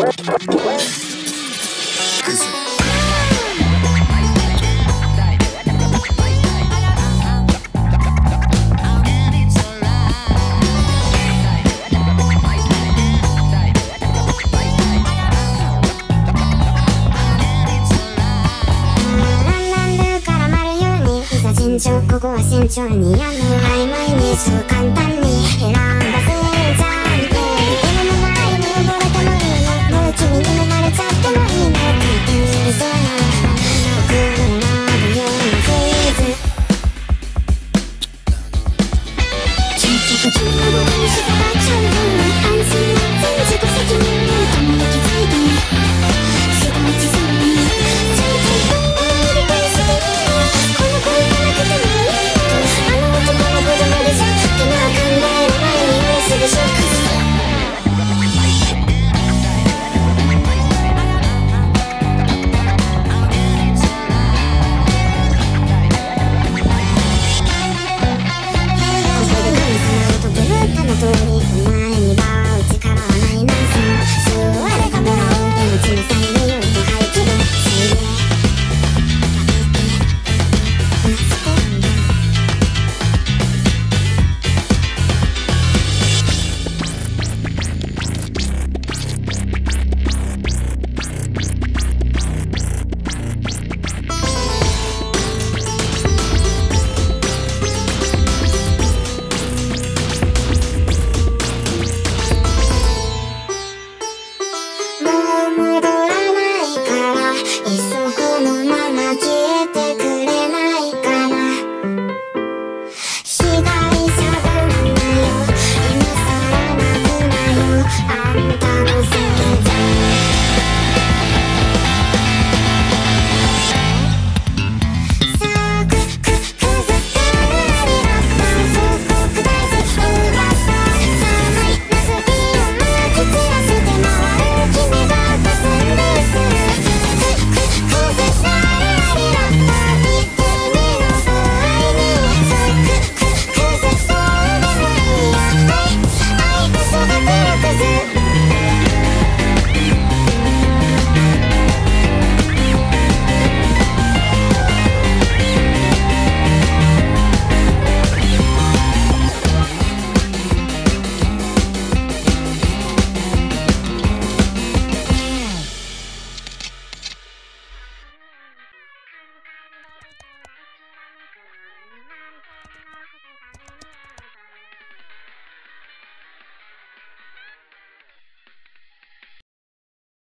ここは慎重にやる、曖昧にそう簡単に選ぶ